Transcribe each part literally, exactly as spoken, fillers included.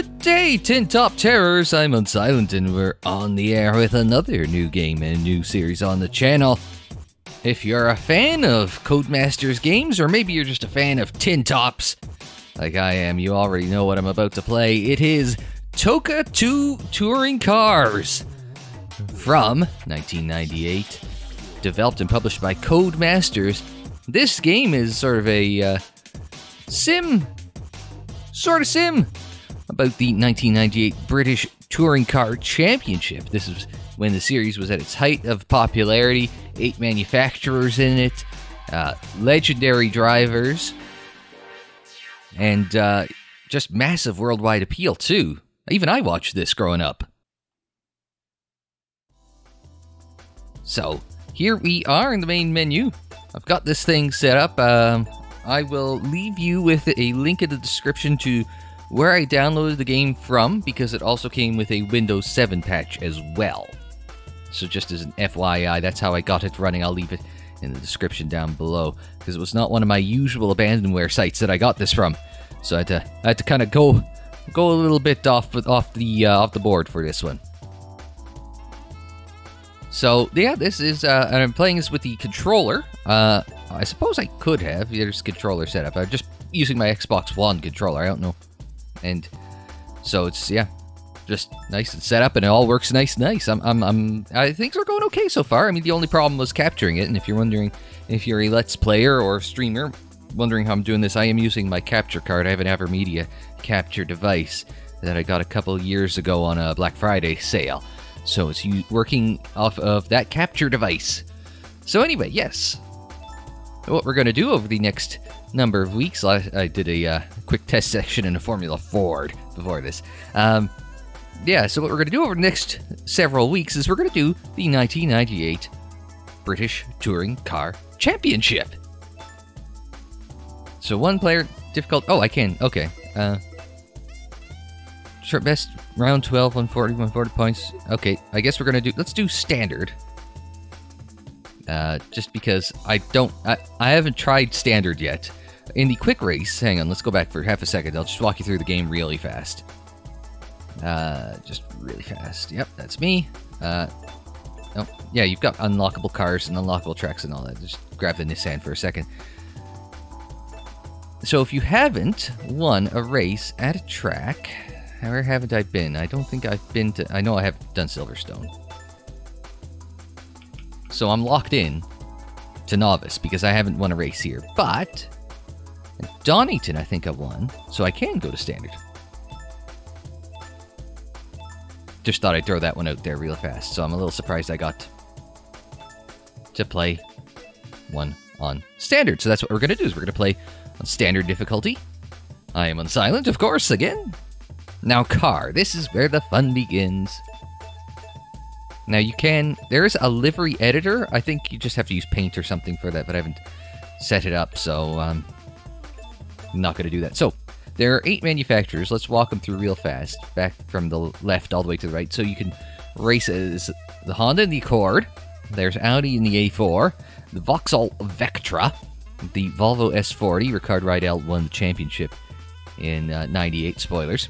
Good day, Tin Top Terrors. I'm Unsilent, and we're on the air with another new game and new series on the channel. If you're a fan of Codemasters games, or maybe you're just a fan of Tin Tops, like I am, you already know what I'm about to play. It is TOCA two Touring Cars from nineteen ninety-eight, developed and published by Codemasters. This game is sort of a uh, sim, sort of sim, about the nineteen ninety-eight British Touring Car Championship. This is when the series was at its height of popularity. Eight manufacturers in it, uh, legendary drivers, and uh, just massive worldwide appeal too. Even I watched this growing up. So here we are in the main menu. I've got this thing set up. Um, I will leave you with a link in the description to where I downloaded the game from, because it also came with a Windows seven patch as well. So just as an F Y I, that's how I got it running. I'll leave it in the description down below, because it was not one of my usual abandonware sites that I got this from. So I had to, I had to kind of go, go a little bit off, off the, uh, off the board for this one. So yeah, this is, uh, and I'm playing this with the controller. Uh, I suppose I could have. There's controller setup. I'm just using my Xbox One controller. I don't know. And so it's, yeah, just nice and set up, and it all works nice, nice. I'm, I'm, I'm, I, things are going okay so far. I mean, the only problem was capturing it, and if you're wondering, if you're a Let's Player or streamer, wondering how I'm doing this, I am using my capture card. I have an AverMedia capture device that I got a couple years ago on a Black Friday sale. So it's working off of that capture device. So anyway, yes. What we're going to do over the next number of weeks, I, I did a uh, quick test section in a Formula Ford before this. Um, yeah, so what we're going to do over the next several weeks is we're going to do the nineteen ninety-eight British Touring Car Championship. So one player difficult. Oh, I can. Okay. Uh, short best round twelve, one forty, one forty points. Okay, I guess we're going to do, let's do standard. Uh, just because I don't, I, I haven't tried standard yet. In the quick race, hang on, let's go back for half a second. I'll just walk you through the game really fast. Uh, just really fast. Yep, that's me. Uh, oh, yeah, you've got unlockable cars and unlockable tracks and all that. Just grab the Nissan for a second. So if you haven't won a race at a track, where haven't I been? I don't think I've been to, I know I haven't done Silverstone. So I'm locked in to novice because I haven't won a race here. But at Donington, I think I won, so I can go to standard. Just thought I'd throw that one out there real fast. So I'm a little surprised I got to play one on standard. So that's what we're going to do, is we're going to play on standard difficulty. I am on silent, of course, again. Now car, this is where the fun begins. Now you can, there is a livery editor. I think you just have to use Paint or something for that, but I haven't set it up, so um, I'm not going to do that. So there are eight manufacturers. Let's walk them through real fast, back from the left all the way to the right. So you can race as the Honda in the Accord. There's Audi in the A four, the Vauxhall Vectra, the Volvo S forty. Rickard Rydell won the championship in uh, ninety-eight, spoilers.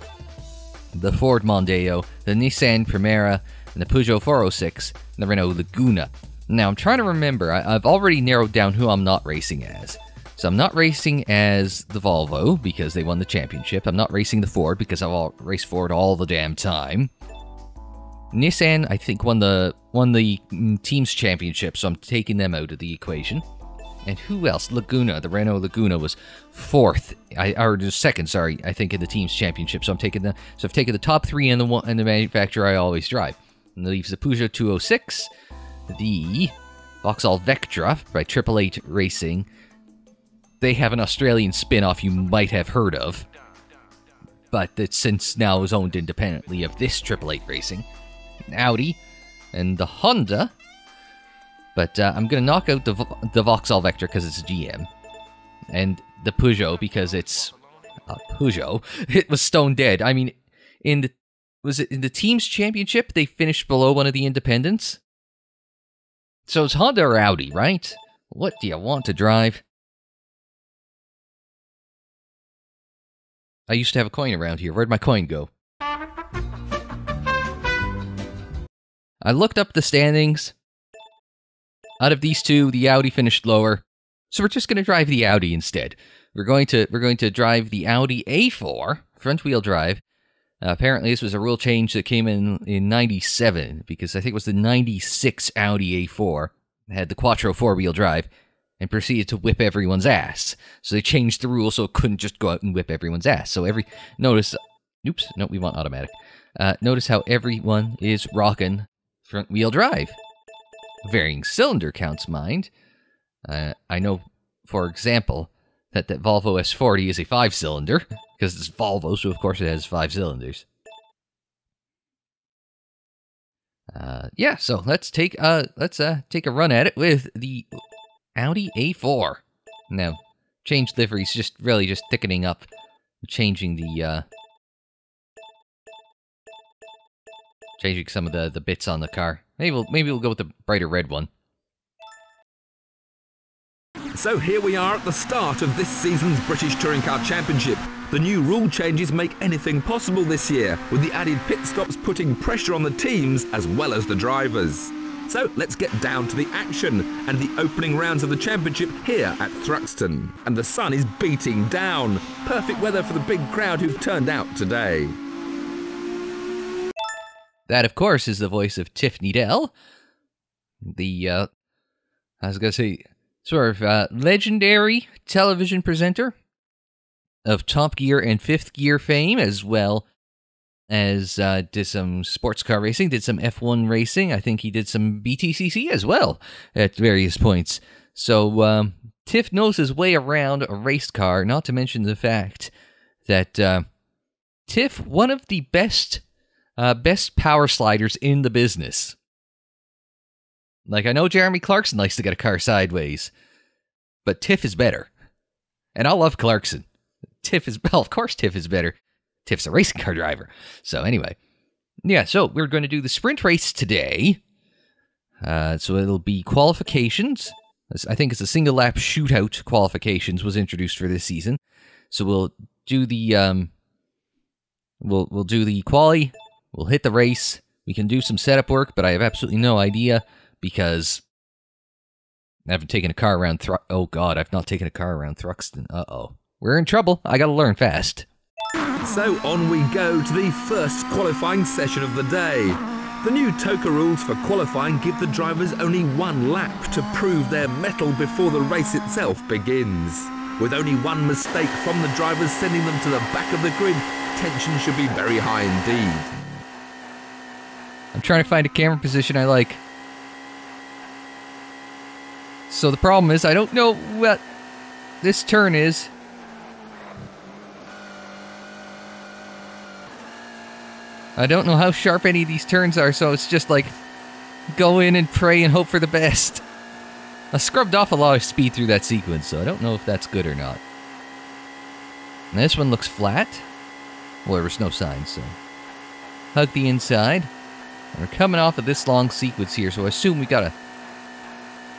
The Ford Mondeo, the Nissan Primera, and the Peugeot four oh six, and the Renault Laguna. Now, I'm trying to remember. I, I've already narrowed down who I'm not racing as. So I'm not racing as the Volvo, because they won the championship. I'm not racing the Ford, because I've all raced Ford all the damn time. Nissan, I think, won the, won the team's championship, so I'm taking them out of the equation. And who else? Laguna. The Renault Laguna was fourth, I, or just second, sorry, I think, in the team's championship. So I'm taking the, so I've taken the top three and the one, and the manufacturer I always drive. And that leaves the Peugeot two oh six, the Vauxhall Vectra by Triple Eight Racing. They have an Australian spin-off you might have heard of, but that since now is owned independently of this Triple Eight Racing. An Audi and the Honda. But uh, I'm going to knock out the, the Vauxhall Vectra because it's a G M. And the Peugeot because it's a Peugeot. It was stone dead. I mean, in the, was it in the team's championship, they finished below one of the independents? So it's Honda or Audi, right? What do you want to drive? I used to have a coin around here. Where'd my coin go? I looked up the standings. Out of these two, the Audi finished lower. So we're just going to drive the Audi instead. We're going to we're going to drive the Audi A four, front-wheel drive. Uh, apparently, this was a rule change that came in in ninety-seven, because I think it was the ninety-six Audi A four. It had the Quattro four-wheel drive and proceeded to whip everyone's ass. So they changed the rule so it couldn't just go out and whip everyone's ass. So every... Notice... Oops, no, we want automatic. Uh, notice how everyone is rocking front-wheel drive. Varying cylinder counts, mind. Uh, I know, for example, that that Volvo S forty is a five-cylinder, because it's Volvo, so of course it has five cylinders. Uh, yeah, so let's take uh let's uh take a run at it with the Audi A four. Now, change liveries, just really just thickening up, changing the uh changing some of the the bits on the car. Maybe we'll maybe we'll go with the brighter red one. So here we are at the start of this season's British Touring Car Championship. The new rule changes make anything possible this year, with the added pit stops putting pressure on the teams as well as the drivers. So let's get down to the action and the opening rounds of the championship here at Thruxton. And the sun is beating down. Perfect weather for the big crowd who've turned out today. That, of course, is the voice of Tiff Needell. The, uh, I was going to say... sort of uh, legendary television presenter of Top Gear and Fifth Gear fame, as well as uh, did some sports car racing, did some F one racing. I think he did some B T C C as well at various points. So um, Tiff knows his way around a race car, not to mention the fact that uh, Tiff, one of the best, uh, best power sliders in the business. Like, I know Jeremy Clarkson likes to get a car sideways, but Tiff is better. And I love Clarkson. Tiff is, well, of course Tiff is better. Tiff's a racing car driver. So anyway, yeah, so we're going to do the sprint race today. Uh, so it'll be qualifications. I think it's a single lap shootout qualifications was introduced for this season. So we'll do the, um, we'll, we'll do the quali. We'll hit the race. We can do some setup work, but I have absolutely no idea, because I haven't taken a car around Thru- Oh, God, I've not taken a car around Thruxton. Uh-oh. We're in trouble. I gotta learn fast. So on we go to the first qualifying session of the day. The new TOCA rules for qualifying give the drivers only one lap to prove their mettle before the race itself begins. With only one mistake from the drivers sending them to the back of the grid, tension should be very high indeed. I'm trying to find a camera position I like. So the problem is, I don't know what this turn is. I don't know how sharp any of these turns are, so it's just like, go in and pray and hope for the best. I scrubbed off a lot of speed through that sequence, so I don't know if that's good or not. Now this one looks flat. Well, there was no sign, so... hug the inside. We're coming off of this long sequence here, so I assume we gotta...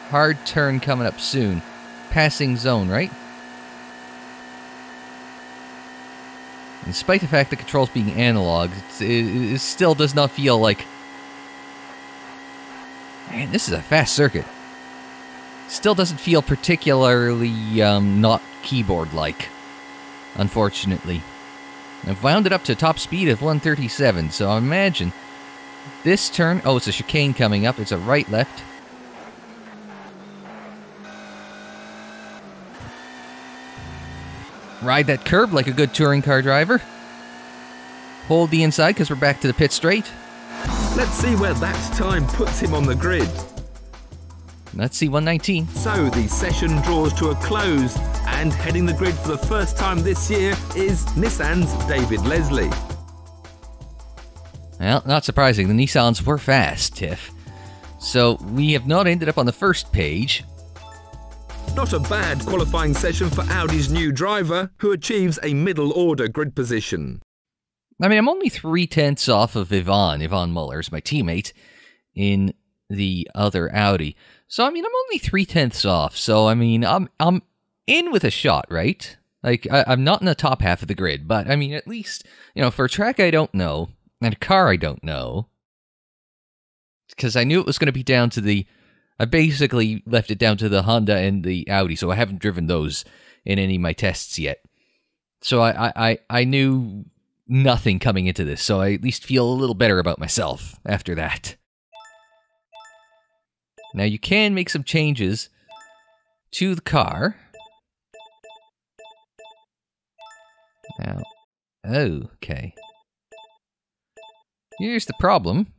hard turn coming up soon. Passing zone, right? And despite the fact the controls being analog, it, it still does not feel like... Man, this is a fast circuit. Still doesn't feel particularly um, not keyboard-like, unfortunately. I've wound it up to a top speed of one thirty-seven, so I imagine this turn... Oh, it's a chicane coming up. It's a right-left... Ride that curb like a good touring car driver. Hold the inside, because we're back to the pit straight. Let's see where that time puts him on the grid. Let's see, one nineteen. So the session draws to a close, and heading the grid for the first time this year is Nissan's David Leslie. Well, not surprising. The Nissans were fast, Tiff. So we have not ended up on the first page. Not a bad qualifying session for Audi's new driver, who achieves a middle-order grid position. I mean, I'm only three-tenths off of Yvan. Yvan Muller is my teammate in the other Audi. So, I mean, I'm only three-tenths off. So, I mean, I'm I'm in with a shot, right? Like, I, I'm not in the top half of the grid. But, I mean, at least, you know, for a track I don't know, and a car I don't know, because I knew it was going to be down to the... I basically left it down to the Honda and the Audi, so I haven't driven those in any of my tests yet. So I, I, I knew nothing coming into this, so I at least feel a little better about myself after that. Now you can make some changes to the car. Now, oh, okay. Here's the problem.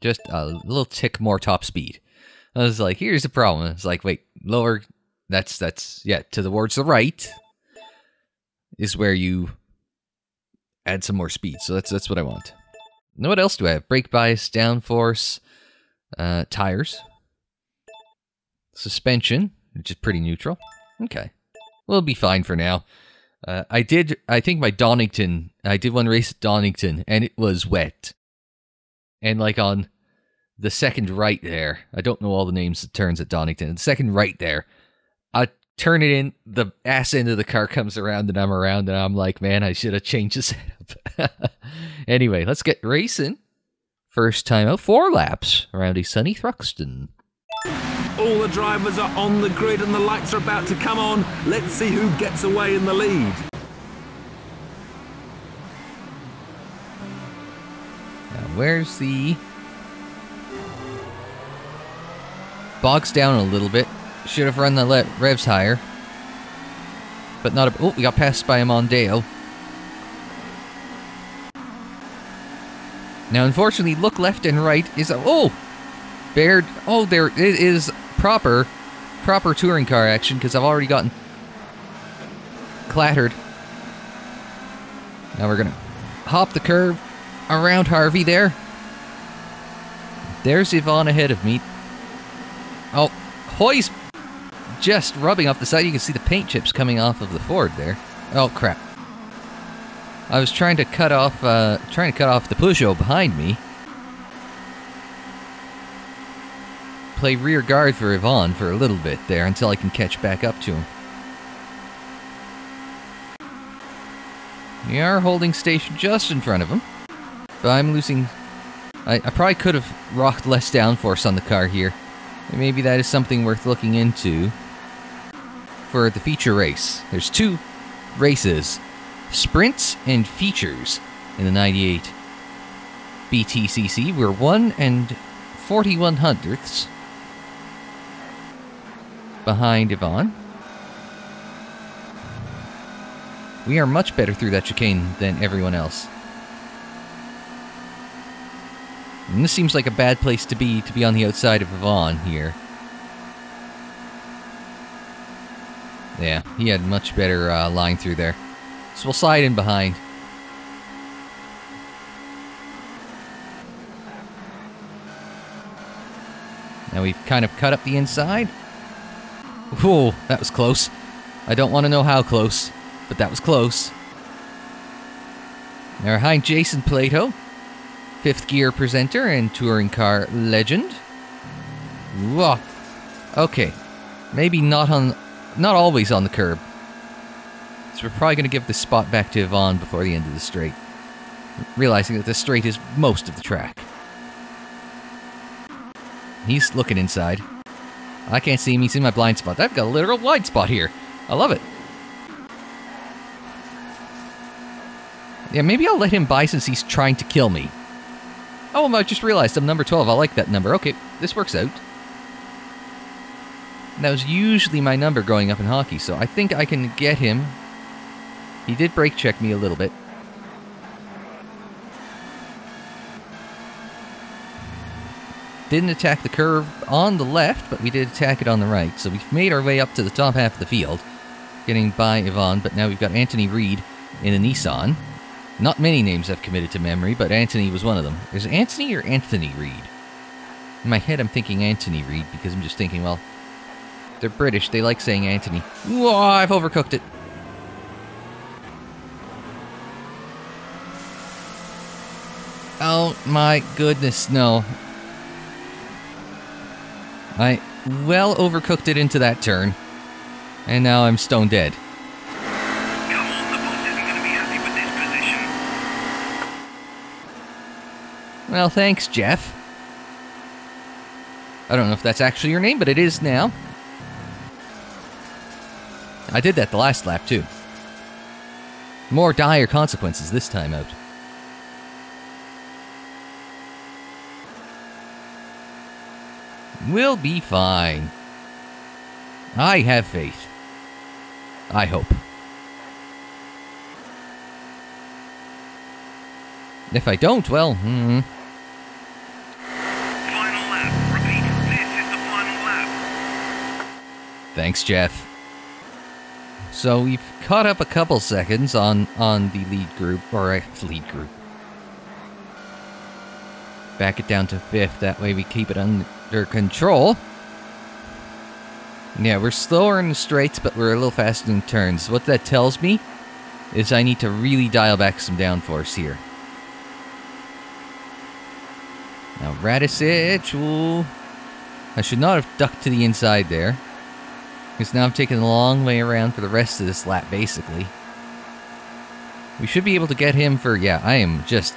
Just a little tick more top speed. I was like, here's the problem. It's like, wait, lower, that's, that's, yeah, to the towards the right is where you add some more speed. So that's, that's what I want. Now what else do I have? Brake bias, downforce, uh, tires, suspension, which is pretty neutral. Okay. We'll be fine for now. Uh, I did, I think my Donington, I did one race at Donington and it was wet. And like on the second right there, I don't know all the names of turns at Donington. The second right there, I turn it in, the ass end of the car comes around and I'm around and I'm like, man, I should have changed the setup. Anyway, let's get racing. First time out, four laps around a sunny Thruxton. All the drivers are on the grid and the lights are about to come on. Let's see who gets away in the lead. Where's the... Bogs down a little bit. Should have run the le revs higher. But not a... Oh, we got passed by a Mondeo. Now, unfortunately, look left and right is... A oh! Bared... Oh, there it is proper... Proper touring car action, because I've already gotten... Clattered. Now we're going to hop the curve. Around Harvey there. There's Yvan ahead of me. Oh, Hoy's just rubbing off the side. You can see the paint chips coming off of the Ford there. Oh, crap. I was trying to cut off, uh, trying to cut off the Peugeot behind me. Play rear guard for Yvan for a little bit there until I can catch back up to him. We are holding station just in front of him. But I'm losing... I, I probably could have rocked less downforce on the car here. Maybe that is something worth looking into for the feature race. There's two races. Sprints and features in the ninety-eight B T C C. We're one and forty-one hundredths behind Yvan. We are much better through that chicane than everyone else. And this seems like a bad place to be, to be on the outside of Yvan here. Yeah, he had much better uh, line through there. So we'll slide in behind. Now we've kind of cut up the inside. Whoa, that was close. I don't want to know how close, but that was close. Now behind Jason Plato. Fifth Gear presenter and touring car legend. Whoa. Okay. Maybe not on... Not always on the curb. So we're probably going to give this spot back to Yvan before the end of the straight. Realizing that the straight is most of the track. He's looking inside. I can't see him. He's in my blind spot. I've got a literal blind spot here. I love it. Yeah, maybe I'll let him by since he's trying to kill me. Oh, I just realized I'm number twelve. I like that number. Okay, this works out. That was usually my number growing up in hockey, so I think I can get him. He did brake check me a little bit. Didn't attack the curve on the left, but we did attack it on the right. So we've made our way up to the top half of the field, getting by Yvan, but now we've got Anthony Reid in a Nissan. Not many names I've committed to memory, but Anthony was one of them. Is it Anthony or Anthony Reid? In my head, I'm thinking Anthony Reid because I'm just thinking, well, they're British. They like saying Anthony. Whoa, I've overcooked it. Oh, my goodness, no. I well overcooked it into that turn, and now I'm stone dead. Well, thanks, Jeff. I don't know if that's actually your name, but it is now. I did that the last lap, too. More dire consequences this time out. We'll be fine. I have faith. I hope. If I don't, well, mm-hmm. Final lap. Repeat, this is the final lap. Thanks, Jeff. So we've caught up a couple seconds on on the lead group, or a lead group. Back it down to fifth. That way we keep it under control. Yeah, we're slower in the straights, but we're a little faster in turns. What that tells me is I need to really dial back some downforce here. Now, Radisich, ooh. I should not have ducked to the inside there. Because now I'm taking a long way around for the rest of this lap, basically. We should be able to get him for, yeah, I am just,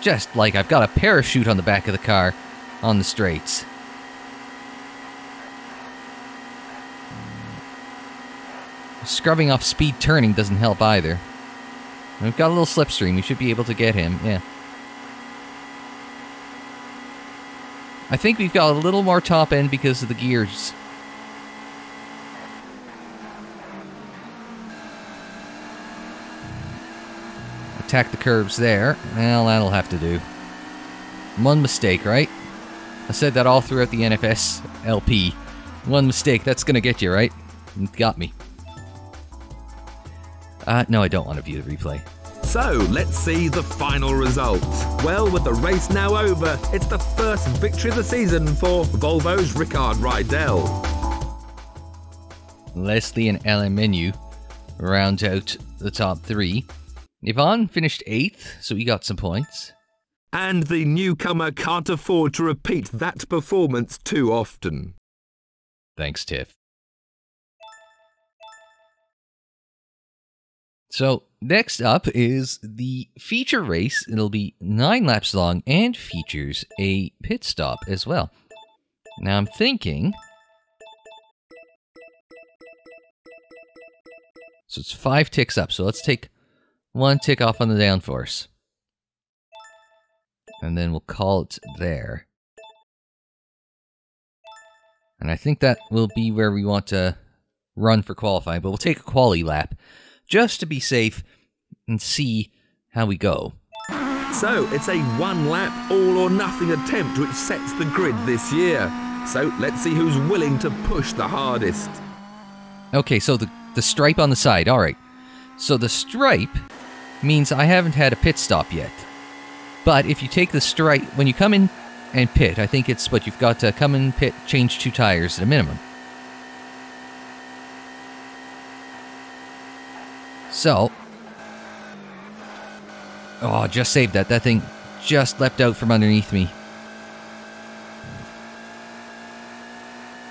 just like I've got a parachute on the back of the car on the straights. Scrubbing off speed turning doesn't help either. We've got a little slipstream, we should be able to get him, yeah. I think we've got a little more top end because of the gears. Attack the curves there. Well, that'll have to do. One mistake, right? I said that all throughout the N F S L P. One mistake, that's gonna get you, right? It got me. Uh, no, I don't want to view the replay. So, let's see the final results. Well, with the race now over, it's the first victory of the season for Volvo's Rickard Rydell. Leslie and Ellen Menu round out the top three. Yvan finished eighth, so he got some points. And the newcomer can't afford to repeat that performance too often. Thanks, Tiff. So, next up is the feature race. It'll be nine laps long and features a pit stop as well. Now I'm thinking... So it's five ticks up, so let's take one tick off on the downforce. And then we'll call it there. And I think that will be where we want to run for qualifying, but we'll take a quali lap. Just to be safe and see how we go. So it's a one lap all or nothing attempt which sets the grid this year. So let's see who's willing to push the hardest. Okay, so the, the stripe on the side, all right. So the stripe means I haven't had a pit stop yet. But if you take the stripe, when you come in and pit, I think it's what you've got to come in, pit, change two tires at a minimum. So, oh, just saved that. That thing just leapt out from underneath me.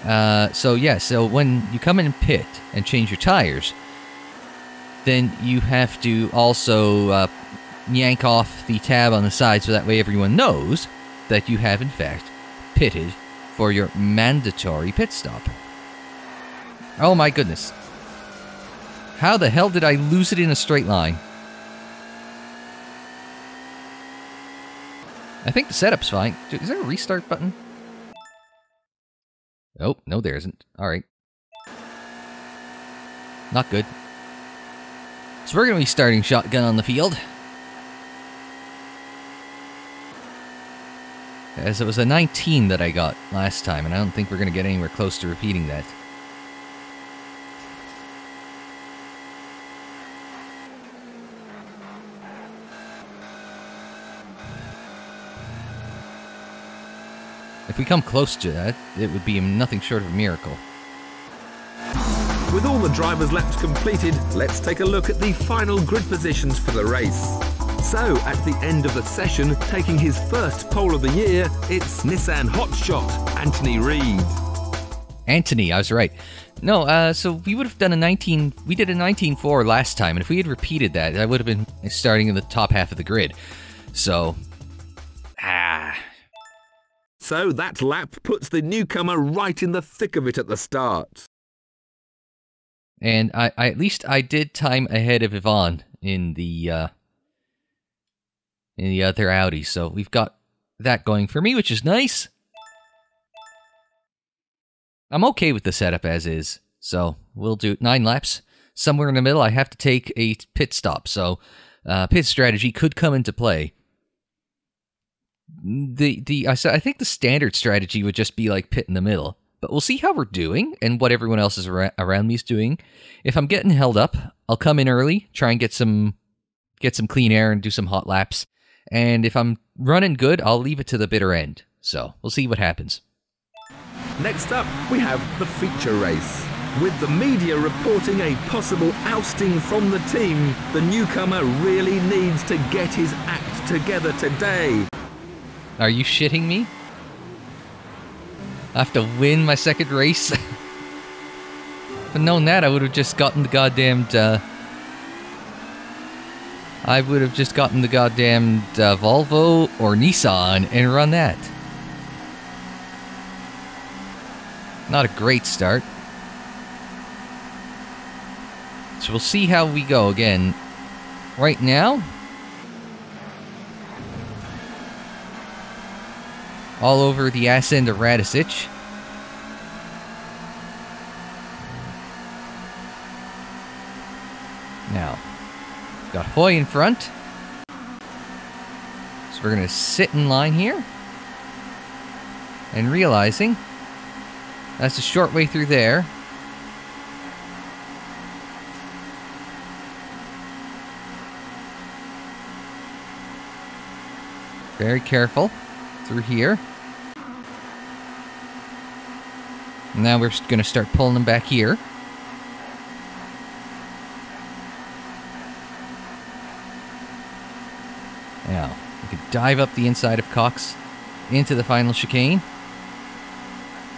Uh, so yeah, so when you come in and pit and change your tires, then you have to also uh, yank off the tab on the side so that way everyone knows that you have in fact pitted for your mandatory pit stop. Oh my goodness. How the hell did I lose it in a straight line? I think the setup's fine. Is there a restart button? Oh, no there isn't. Alright. Not good. So we're going to be starting shotgun on the field. As it was a nineteen that I got last time, and I don't think we're going to get anywhere close to repeating that. If we come close to that, it would be nothing short of a miracle. With all the drivers' laps completed, let's take a look at the final grid positions for the race. So, at the end of the session, taking his first pole of the year, it's Nissan hotshot, Anthony Reid. Anthony, I was right. No, uh, so we would have done a nineteen... We did a nineteen four last time, and if we had repeated that, I would have been starting in the top half of the grid. So... Ah. So that lap puts the newcomer right in the thick of it at the start. And I, I at least I did time ahead of Yvan in the uh, in the other Audi, so we've got that going for me, which is nice. I'm okay with the setup as is, so we'll do nine laps. Somewhere in the middle, I have to take a pit stop, so uh, pit strategy could come into play. The the I I think the standard strategy would just be like pit in the middle, but we'll see how we're doing and what everyone else is ar around me is doing. If I'm getting held up, I'll come in early, try and get some get some clean air and do some hot laps. And if I'm running good, I'll leave it to the bitter end. So we'll see what happens. Next up, we have the feature race. With the media reporting a possible ousting from the team, the newcomer really needs to get his act together today. Are you shitting me? I have to win my second race? If I'd known that, I would have just gotten the goddamned, uh... I would have just gotten the goddamned uh, Volvo or Nissan and run that. Not a great start. So we'll see how we go again. Right now, all over the ass end of Radisich. Now, got Hoy in front. So we're going to sit in line here. And realizing that's a short way through there. Very careful through here. Now we're going to start pulling them back here. Now, we can dive up the inside of Copse into the final chicane.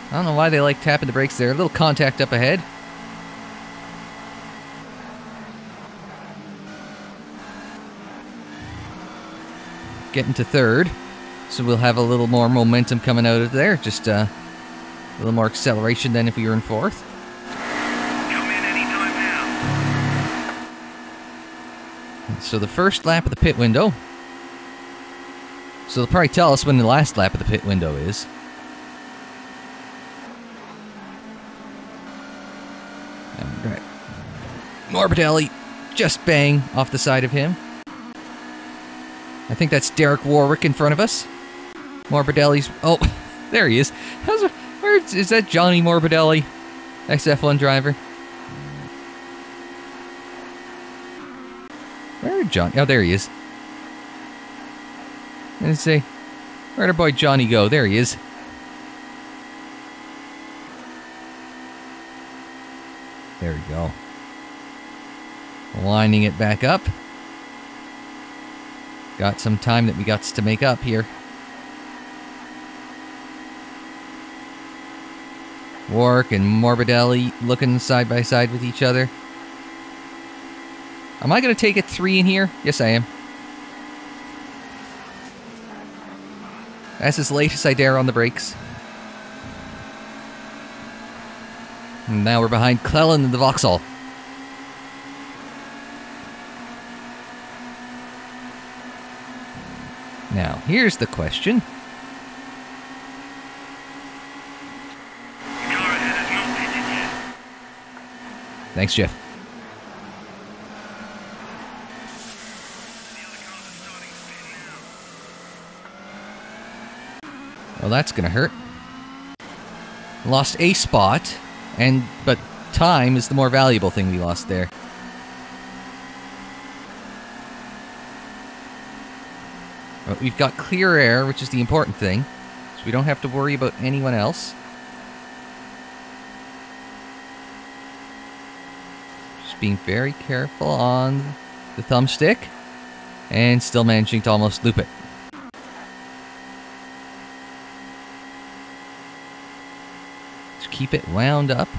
I don't know why they like tapping the brakes there. A little contact up ahead. Getting to third. So we'll have a little more momentum coming out of there. Just uh, a little more acceleration than if we were in fourth. Come in anytime now. So the first lap of the pit window. So they'll probably tell us when the last lap of the pit window is. Morbidelli, just bang off the side of him. I think that's Derek Warwick in front of us. Morbidelli's... Oh, there he is. How's, where is, is that Gianni Morbidelli? ex F one driver. Where did Johnny... Oh, there he is. Let's see. Where'd our boy Johnny go? There he is. There we go. Lining it back up. Got some time that we got to make up here. Warwick and Morbidelli looking side by side with each other. Am I going to take a three in here? Yes, I am. That's as late as I dare on the brakes. And now we're behind Cleland and the Vauxhall. Now, here's the question. The car ahead has not pitted yet. Thanks, Jeff. The other cars are starting to pit now. Well, that's gonna hurt. Lost a spot, and but time is the more valuable thing we lost there. But we've got clear air, which is the important thing, so we don't have to worry about anyone else. Just being very careful on the thumbstick, and still managing to almost loop it. Just keep it wound up.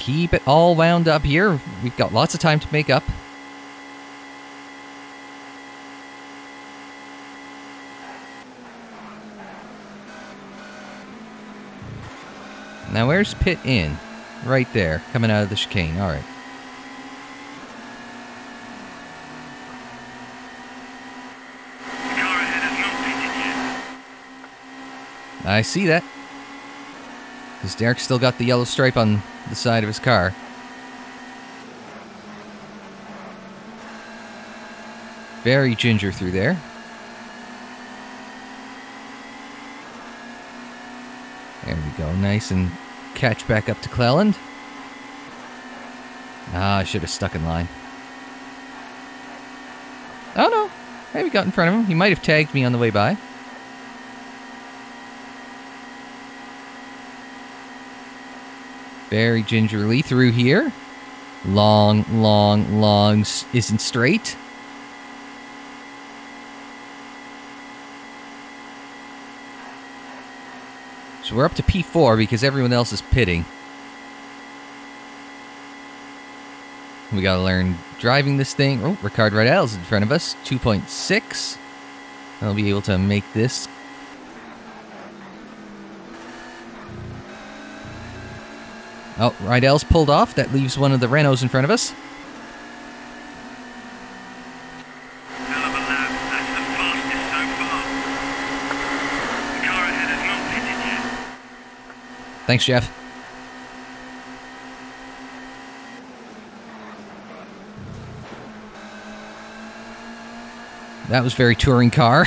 Keep it all wound up here. We've got lots of time to make up. Now where's pit in? Right there, coming out of the chicane. All right. I see that. Because Derek's still got the yellow stripe on the side of his car. Very ginger through there. There we go. Nice and catch back up to Cleland. Ah, I should have stuck in line. Oh no. Maybe got in front of him. He might have tagged me on the way by. Very gingerly through here. Long, long, long isn't straight. So we're up to P four because everyone else is pitting. We gotta learn driving this thing. Oh, Rickard Rydell's in front of us. two point six. I'll be able to make this. Oh, Rydell's pulled off. That leaves one of the Renaults in front of us. Thanks, Jeff. That was very touring car.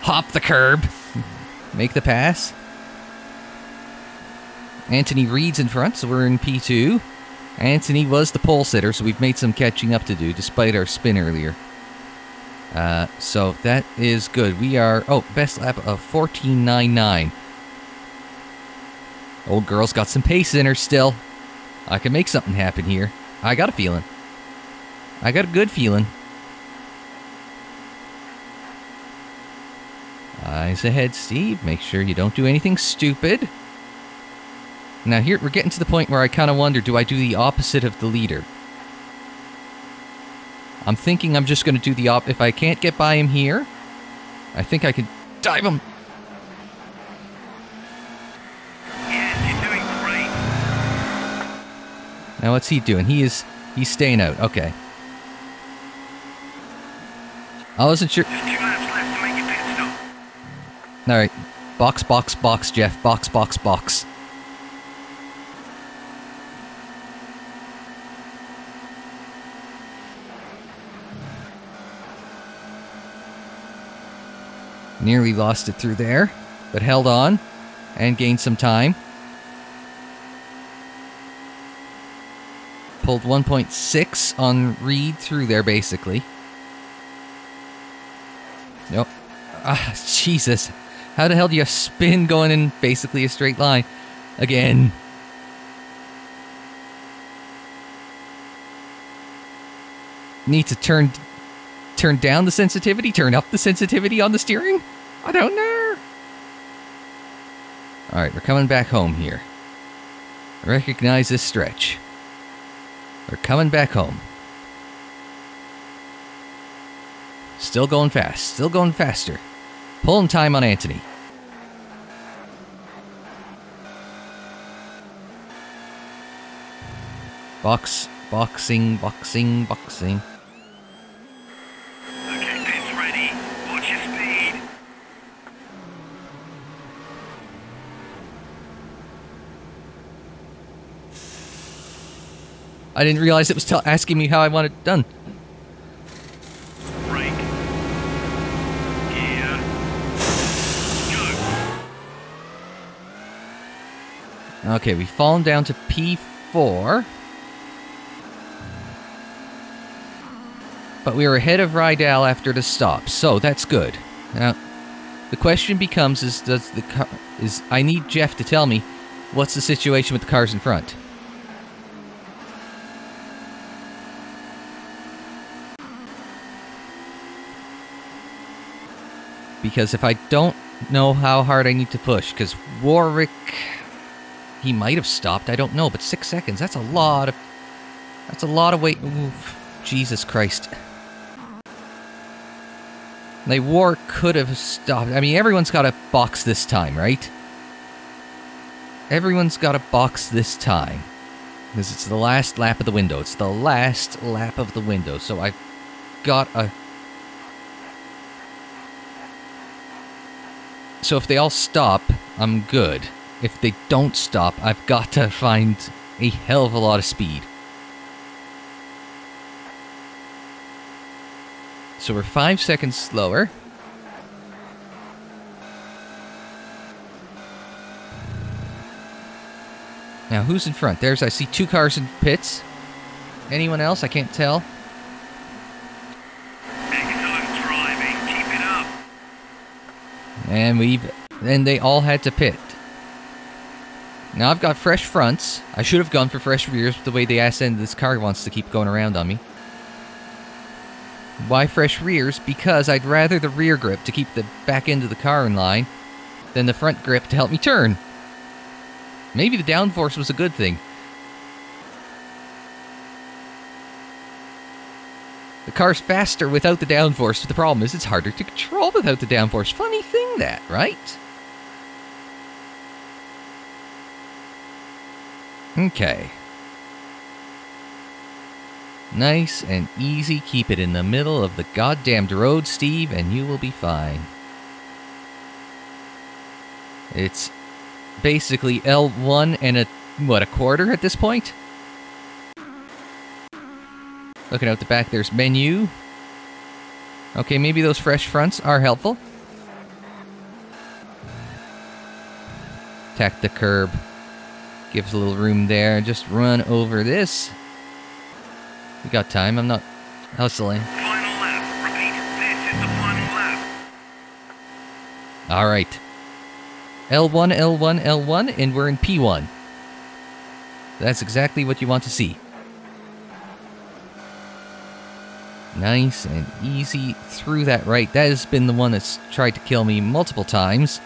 Hop the curb. Make the pass. Anthony Reid's in front, so we're in P two. Anthony was the pole sitter, so we've made some catching up to do, despite our spin earlier. Uh, so that is good. We are... Oh, best lap of fourteen ninety-nine. Old girl's got some pace in her still. I can make something happen here. I got a feeling. I got a good feeling. Eyes ahead, Steve. Make sure you don't do anything stupid. Now here, we're getting to the point where I kind of wonder, do I do the opposite of the leader? I'm thinking I'm just going to do the op... If I can't get by him here, I think I could dive him. Yes, you're doing great. Now what's he doing? He is... He's staying out. Okay. I wasn't sure... There's two laps left to make a pit stop. Alright. Box, box, box, Jeff. Box, box, box. Nearly lost it through there, but held on and gained some time. Pulled one point six on Reid through there, basically. Nope. Ah, Jesus. How the hell do you spin going in basically a straight line? Again. Need to turn... Turn down the sensitivity? Turn up the sensitivity on the steering? I don't know. Alright, we're coming back home here. Recognize this stretch. We're coming back home. Still going fast. Still going faster. Pulling time on Anthony. Box, boxing, boxing, boxing. I didn't realize it was t asking me how I want it done. Brake. Gear. Go. Okay, we've fallen down to P four. But we were ahead of Rydell after the stop, so that's good. Now, the question becomes is does the car is I need Jeff to tell me what's the situation with the cars in front. Because if I don't know how hard I need to push, because Warwick, he might have stopped, I don't know, but six seconds, that's a lot of, that's a lot of weight. Ooh, Jesus Christ. They War could have stopped. I mean, everyone's got a box this time, right? Everyone's got a box this time. Because it's the last lap of the window. It's the last lap of the window. So I've got a... So if they all stop, I'm good. If they don't stop, I've got to find a hell of a lot of speed. So we're five seconds slower. Now, who's in front? There's, I see two cars in pits. Anyone else? I can't tell. Take your time driving. Keep it up. And we've... And they all had to pit. Now, I've got fresh fronts. I should have gone for fresh rears, but the way the ass end of this car wants to keep going around on me. Why fresh rears? Because I'd rather the rear grip to keep the back end of the car in line than the front grip to help me turn. Maybe the downforce was a good thing. The car's faster without the downforce, but the problem is it's harder to control without the downforce. Funny thing that, right? Okay. Nice and easy. Keep it in the middle of the goddamned road, Steve, and you will be fine. It's... basically L one and a, what, a quarter at this point? Looking out the back, there's menu. Okay, maybe those fresh fronts are helpful. Tack the curb. Gives a little room there. Just run over this. We got time, I'm not hustling. Final lap, repeat, this is the final lap. Alright. L one, L one, L one, and we're in P one. That's exactly what you want to see. Nice and easy through that right. That has been the one that's tried to kill me multiple times.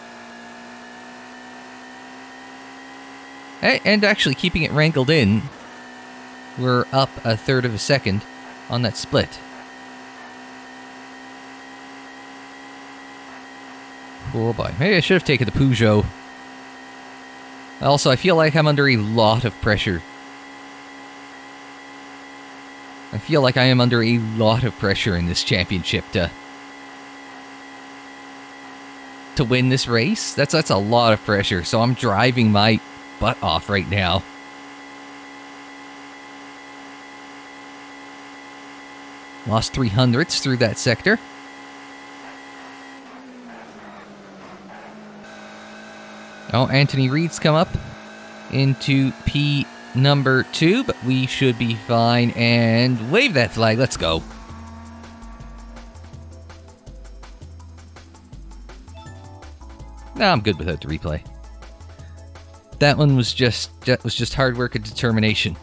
And actually, keeping it wrangled in, we're up a third of a second on that split. Oh boy, maybe I should have taken the Peugeot. Also, I feel like I'm under a lot of pressure. I feel like I am under a lot of pressure in this championship to... to win this race. That's, that's a lot of pressure, so I'm driving my butt off right now. Lost three hundredths through that sector. Oh, Anthony Reid's come up into P number two, but we should be fine. And wave that flag. Let's go. No, I'm good without the replay. That one was just that was just hard work and determination.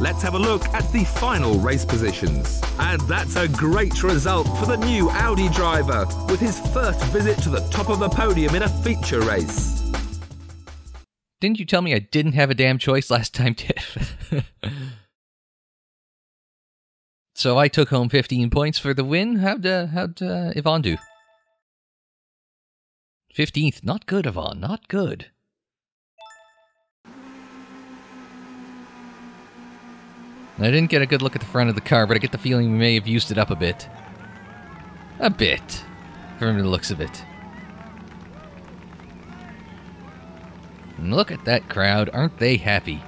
Let's have a look at the final race positions. And that's a great result for the new Audi driver with his first visit to the top of the podium in a feature race. Didn't you tell me I didn't have a damn choice last time, Tiff? So I took home fifteen points for the win. How'd, uh, how'd uh, Yvan do? fifteenth. Not good, Yvan. Not good. I didn't get a good look at the front of the car, but I get the feeling we may have used it up a bit. A bit. From the looks of it. Look at that crowd, aren't they happy?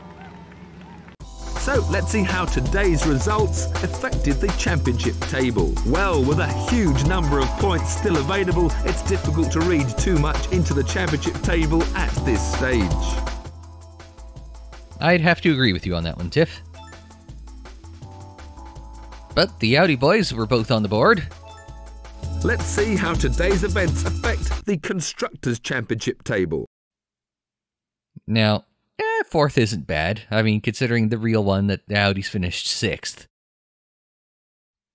So let's see how today's results affected the championship table. Well, with a huge number of points still available, it's difficult to read too much into the championship table at this stage. I'd have to agree with you on that one, Tiff. But the Audi boys were both on the board. Let's see how today's events affect the Constructors' Championship table. Now, eh, fourth isn't bad. I mean, considering the real one that Audi's finished sixth.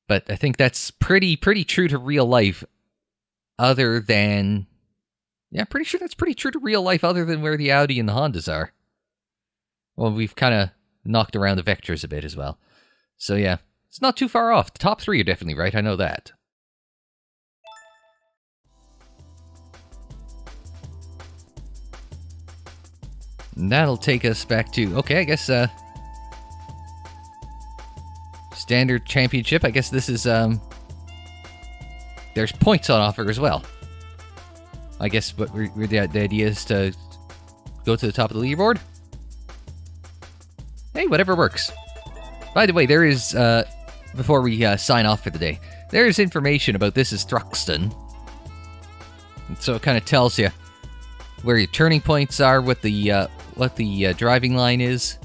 But I think that's pretty, pretty true to real life. Other than... Yeah, pretty sure that's pretty true to real life other than where the Audi and the Hondas are. Well, we've kind of knocked around the vectors a bit as well. So yeah, it's not too far off. The top three are definitely right, I know that. And that'll take us back to, okay, I guess, uh, Standard Championship. I guess this is, um, there's points on offer as well. I guess, but we're, we're the, the idea is to go to the top of the leaderboard. Hey, whatever works. By the way, there is, uh, before we uh, sign off for the day, there is information about this is Thruxton. And so it kind of tells you where your turning points are, what the uh, what the uh, driving line is.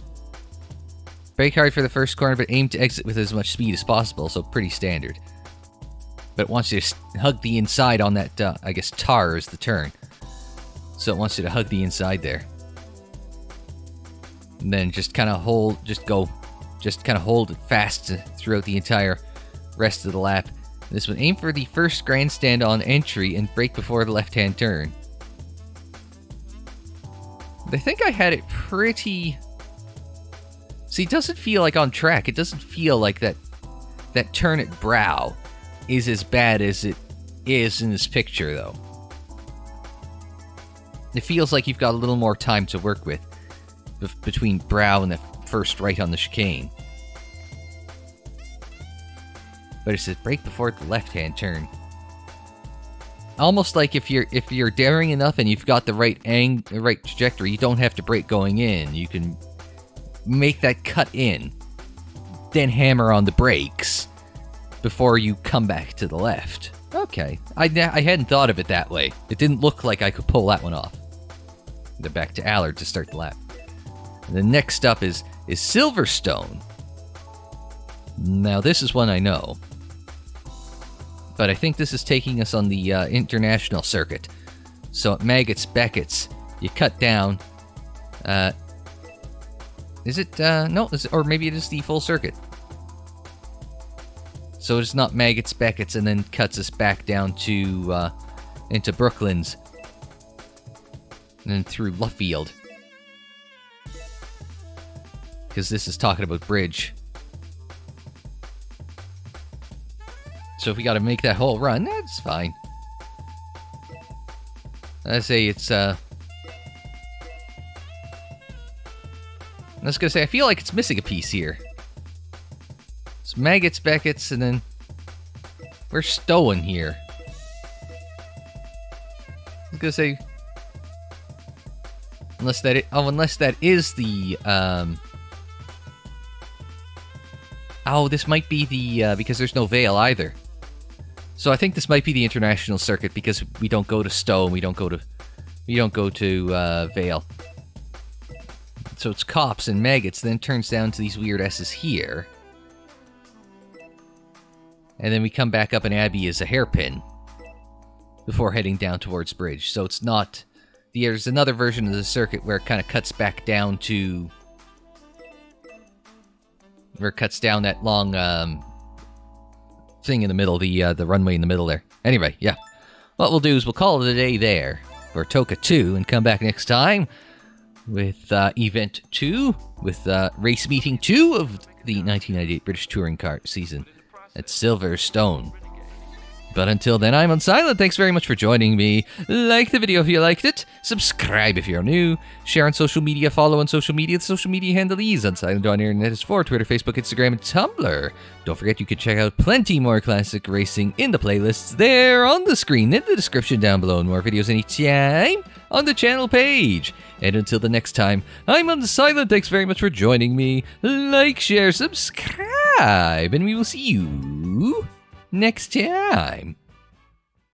Brake hard for the first corner, but aim to exit with as much speed as possible, so pretty standard. But it wants you to hug the inside on that, uh, I guess, tar is the turn. So it wants you to hug the inside there. And then just kind of hold, just go, just kind of hold it fast throughout the entire rest of the lap. This one, aim for the first grandstand on entry and brake before the left-hand turn. I think I had it pretty... See, it doesn't feel like on track. It doesn't feel like that that turn at Brow is as bad as it is in this picture, though. It feels like you've got a little more time to work with between Brow and the first right on the chicane. But it says brake before the left-hand turn. Almost like if you're if you're daring enough and you've got the right ang the right trajectory, you don't have to brake going in. You can make that cut in, then hammer on the brakes before you come back to the left. Okay, I I hadn't thought of it that way. It didn't look like I could pull that one off. They're back to Allard to start the lap. And the next up is is Silverstone. Now this is one I know. But I think this is taking us on the uh, international circuit. So at Maggots Becketts, you cut down. Uh, is it uh, no? Is it, or maybe it is the full circuit. So it's not Maggots Becketts, and then cuts us back down to uh, into Brooklands, and then through Luffield, because this is talking about Bridge. So if we got to make that whole run, that's fine. I say it's, uh... I was going to say, I feel like it's missing a piece here. It's Maggots Becketts, and then... we're Stowen here. I was going to say... Unless that... It, oh, unless that is the, um... Oh, this might be the... Uh, because there's no Vale either. So I think this might be the international circuit because we don't go to Stowe and we don't go to we don't go to uh, Vale. So it's Copse and Maggots, then turns down to these weird S's here, and then we come back up and Abbey is a hairpin before heading down towards Bridge. So it's not there's another version of the circuit where it kind of cuts back down to where it cuts down that long. Um, thing in the middle, the uh, the runway in the middle there. Anyway, yeah. What we'll do is we'll call it a day there for TOCA two and come back next time with uh, Event two, with uh, Race Meeting two of the nineteen ninety-eight British Touring Car season at Silverstone. But until then, I'm Unsilent. Thanks very much for joining me. Like the video if you liked it. Subscribe if you're new. Share on social media. Follow on social media. The social media handle is Unsilent on Internet is for Twitter, Facebook, Instagram, and Tumblr. Don't forget you can check out plenty more classic racing in the playlists there on the screen in the description down below. And more videos anytime on the channel page. And until the next time, I'm Unsilent. Thanks very much for joining me. Like, share, subscribe, and we will see you next time.